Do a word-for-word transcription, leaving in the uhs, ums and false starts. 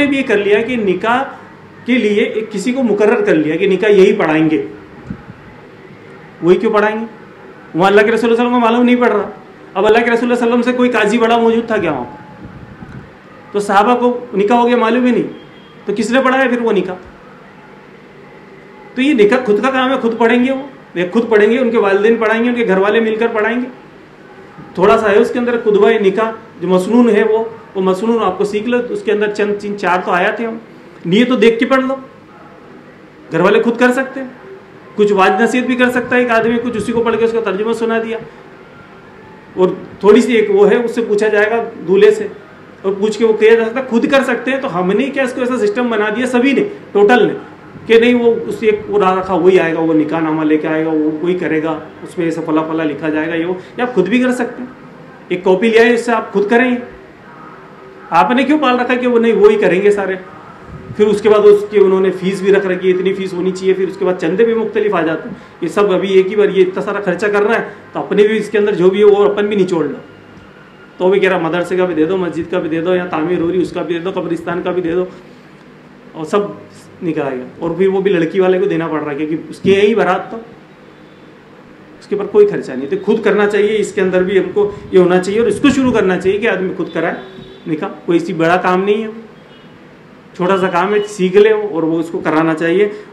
ने भी ये कर लिया कि निकाह के लिए एक किसी को मुकर्रर कर लिया कि निकाह यही पढ़ाएंगे, वही क्यों पढ़ाएंगे? वहाँ अल्लाह के रसूल सल्लल्लाहु अलैहि वसल्लम को मालूम नहीं पड़ रहा। अब अल्लाह के रसूल सल्लल्लाहु अलैहि वसल्लम से कोई काजी बड़ा मौजूद था क्या वहाँ? तो सहाबा को निकाह हो गया मालूम ही नहीं, तो किसने पढ़ाया फिर वो निकाह? तो ये निकाह खुद का काम है, खुद पढ़ेंगे, वो वे खुद पढ़ेंगे, उनके वालिदैन पढ़ाएंगे, उनके घर वाले मिलकर पढ़ाएंगे। थोड़ा सा है उसके अंदर खुदबा निकाह जो मसनून है, वो वो मसनून आपको सीख लो। उसके अंदर चंद चीन चार तो आया थे हम, नीयत तो देख के पढ़ लो, घर वाले खुद कर सकते हैं। कुछ वाज नसीहत भी कर सकता है एक आदमी, कुछ उसी को पढ़ के उसका तर्जुमा सुना दिया, और थोड़ी सी एक वो है उससे पूछा जाएगा दूल्हे से, और पूछ के वो कह जा सकता है, खुद कर सकते हैं। तो हमने क्या इसको ऐसा सिस्टम बना दिया सभी ने, टोटल ने, कि नहीं वो उस एक वो रहा रखा वही आएगा, वो निकाह नामा लेके आएगा, वो कोई करेगा, उसमें ऐसा फला फला लिखा जाएगा ये वो। या आप खुद भी कर सकते हैं, एक कॉपी ले आए इससे आप खुद करें। आपने क्यों पाल रखा कि वो नहीं वो ही करेंगे सारे? फिर उसके बाद उसके उन्होंने फीस भी रख रखी है, इतनी फीस होनी चाहिए, फिर उसके बाद चंदे भी मुख्तलिफ आ जाते हैं। ये सब अभी एक ही बार ये इतना सारा खर्चा करना है, तो अपने भी इसके अंदर जो भी है वो अपन भी निचोड़ना। तो भी कह रहा मदरसे का भी दे दो, मस्जिद का भी दे दो, या तामीर हो रही उसका भी दे दो, कब्रिस्तान का भी दे दो, और सब निकल गया। और फिर वो भी लड़की वाले को देना पड़ रहा है क्योंकि उसकी यही बारात, तो उसके ऊपर कोई खर्चा नहीं। तो खुद करना चाहिए, इसके अंदर भी हमको ये होना चाहिए, और इसको शुरू करना चाहिए कि आदमी खुद कराए निकाह। कोई इसी बड़ा काम नहीं है, छोटा सा काम है, सीख ले और वो उसको कराना चाहिए।